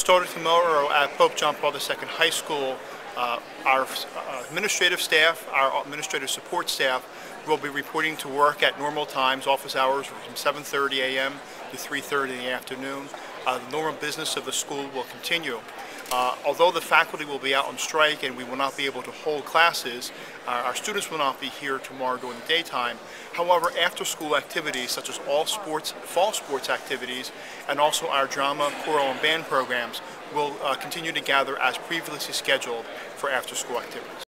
Starting tomorrow at Pope John Paul II High School, our administrative staff, our administrative support staff, will be reporting to work at normal times, office hours from 7:30 a.m. to 3:30 in the afternoon. The normal business of the school will continue. Although the faculty will be out on strike and we will not be able to hold classes, our students will not be here tomorrow during the daytime. However, after school activities such as all sports, fall sports activities, and also our drama, choral, and band programs will continue to gather as previously scheduled for after school activities.